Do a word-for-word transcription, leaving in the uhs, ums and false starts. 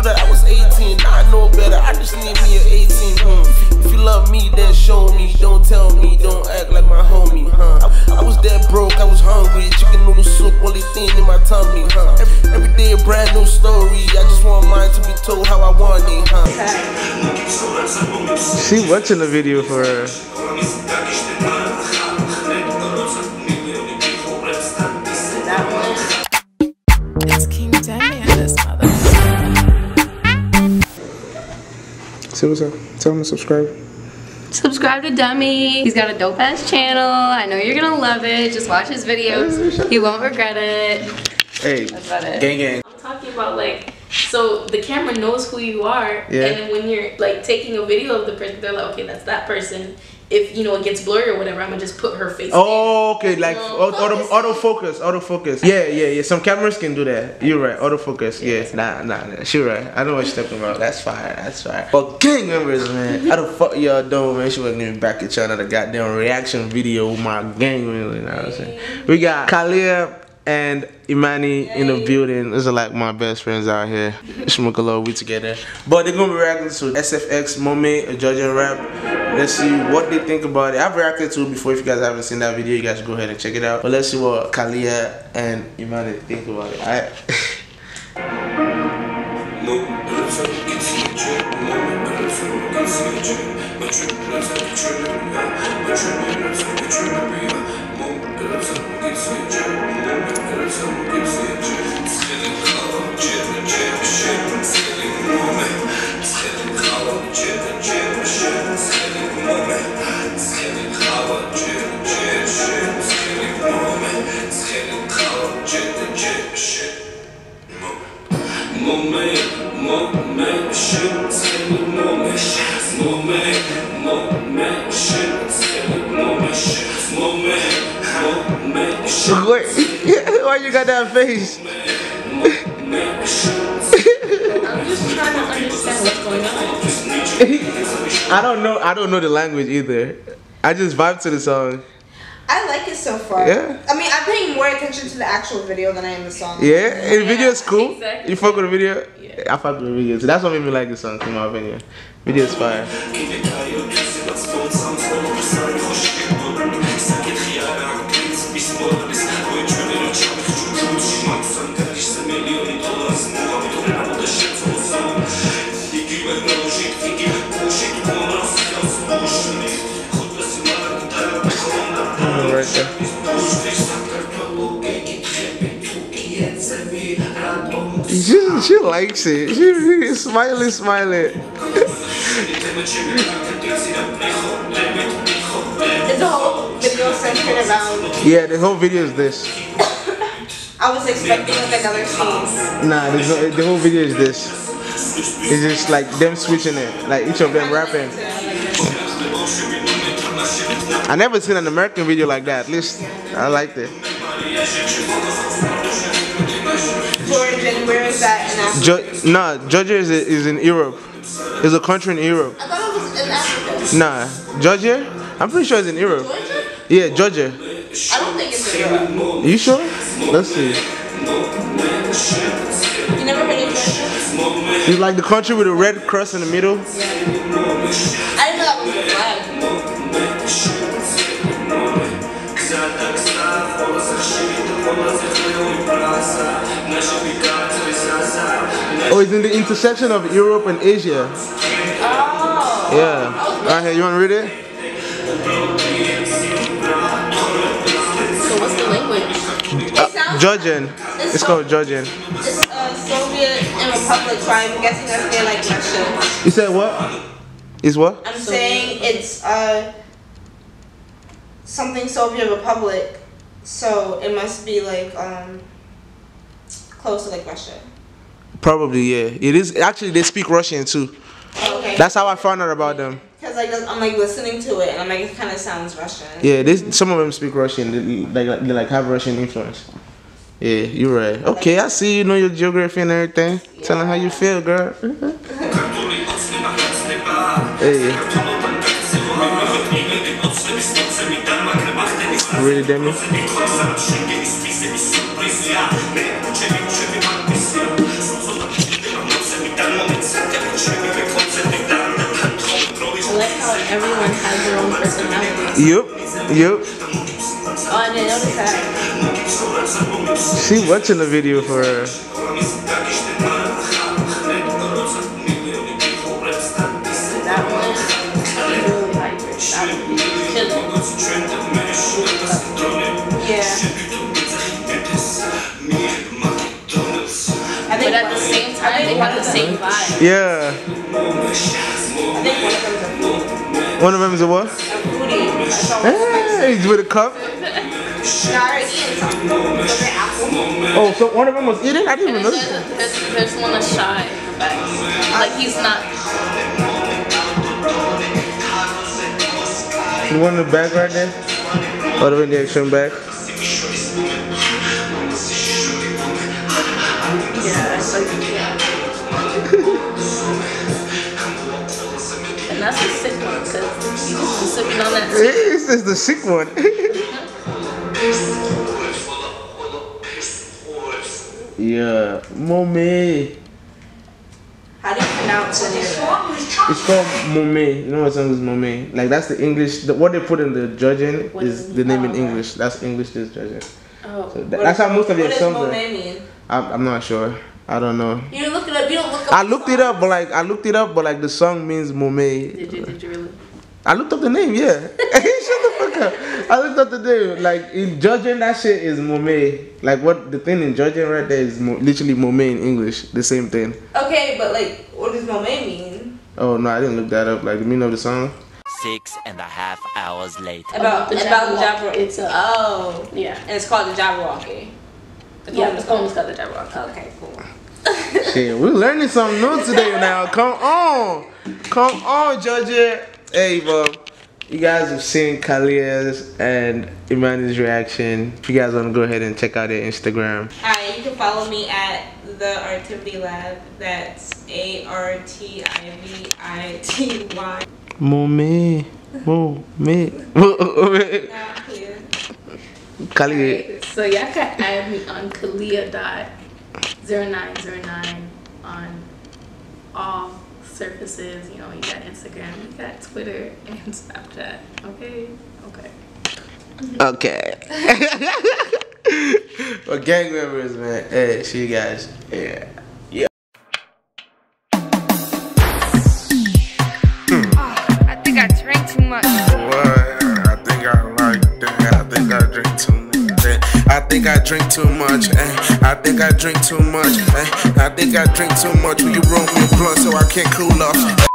Twitter, I was eighteen. Now I know better. I just need me an eighteen. Mm. If you love me, then show me. Don't tell me. Don't act like my homie, huh? I, I was that broke. I was hungry. Chicken noodle soup, only thing in my tummy, huh? Every, every day a brand new story. I just want mine to be told how I want it, huh? She watching the video for her. See what's up. Tell him to subscribe. Subscribe to Dummy. He's got a dope ass channel. I know you're gonna love it. Just watch his videos. You won't regret it. Hey. That's about it. Gang gang. I'm talking about like, so the camera knows who you are, yeah. And then when you're like taking a video of the person, they're like, okay, that's that person. If you know it gets blurry or whatever, I'm gonna just put her face. Oh, okay, like auto auto focus, auto focus. Yeah, yeah, yeah. Some cameras can do that. You're right, auto focus. Yeah, nah, nah, nah. She's right. I know what you're talking about. That's fire. That's fire. But gang members, man, how the fuck y'all doing, man? She wasn't even back at y'all another goddamn reaction video with my gang, really. You know what I'm saying? We got Kalia and Imani. Yay. In the building. Those are like my best friends out here. Smoke a little weed together. But they're gonna be reacting to S F X Mome, a Georgian rap. Let's see what they think about it. I've reacted to it before. If you guys haven't seen that video, you guys go ahead and check it out. But let's see what Kalia and Imani think about it. Alright. Why you got that face? I'm just trying to understand what's going on. I don't know. I don't know the language either. I just vibe to the song. I like it so far. Yeah. I mean, I'm paying more attention to the actual video than I am the song. Yeah, the yeah, video is cool. Exactly. You fuck with the video. Yeah. I fuck with the video. So that's what made me like the song, in my opinion. Video is fire. She, she likes it. She really smiling, smiling. Is the whole video centered around? Yeah, the whole video is this. I was expecting like another scene. Nah, the whole, the whole video is this. It's just like them switching it, like each of them rapping. I never seen an American video like that. At least I liked it. Jordan, where is that in Africa? Jo nah, Georgia is, is in Europe. It's a country in Europe. I thought it was in Africa. Nah, Georgia? I'm pretty sure it's in Europe. Georgia? Yeah, Georgia. I don't think it's in Europe. You sure? Let's see. You never heard of Georgia? It's like the country with a red cross in the middle. Yeah. I didn't know that was a flag. Oh, it's in the intersection of Europe and Asia. Oh. Yeah. Alright, here, you want to read it? So what's the language? Uh, Georgian. It's, it's called Georgian. It's uh, Soviet and Republic, so I'm guessing that's they like Russia. You said what? Is what? I'm saying it's uh, something Soviet Republic, so it must be like um, close to like Russia. Probably, yeah. It is actually. They speak Russian too. Okay. That's how I found out about them. Cause like I'm like listening to it and I'm like it kind of sounds Russian. Yeah, this some of them speak Russian. They like they like have Russian influence. Yeah, you're right. Okay, I see. You know your geography and everything. Yeah. Tell them how you feel, girl. Hey. Really, Demi? has their own personality. Yep, yep. Oh, I didn't notice that. She watching the video for her. Yeah. One of them is a what? Hey, he's with a cup. Oh, so one of them was eating? I didn't even notice. There's, there's one that's shy. Like, he's not. You want the back right there? Or the reaction back? Yeah, it's like. And that's the sick one, because you just been sipping on that. This is the sick one. Yeah, Mome. How do you pronounce it? It's called Mome. You know what song is Mome? Like, that's the English. The, what they put in the judging what is the name in English. That's English is judging. Oh. So that, that's how most of your songs are. What does Mome mean? I'm, I'm not sure. I don't know. You didn't look it up. You don't look up. I looked song. it up, but like I looked it up, but like the song means Mome. Did you? Did you really? I looked up the name. Yeah. Shut the fuck up. I looked up the name. Like in judging, that shit is Mome. Like what the thing in judging right there is mo literally Mome in English. The same thing. Okay, but like, what does Mome mean? Oh no, I didn't look that up. Like the meaning of the song. Six and a half hours later. About the Jabberwocky. It's a, oh yeah, and it's called the Jabberwocky. Yeah, it's almost got the Jabberwocky. Okay, cool. Shit, we're learning something new today now. Come on. Come on, Judge. Hey, bro. You guys have seen Kalia's and Imani's reaction. If you guys want to go ahead and check out their Instagram. Alright, you can follow me at the Artivity Lab. That's A R T I V I T Y. Mome. Mome. Mome. Kalia. So y'all can add me on Kalia dot zero nine zero nine on all surfaces. You know, you got Instagram, you got Twitter, and Snapchat. Okay? Okay. Okay. Well, gang members, man. Hey, see you guys. Yeah. I think I drink too much, eh? I think I drink too much, eh? I think I drink too much. Will you roll me a blunt so I can't cool off?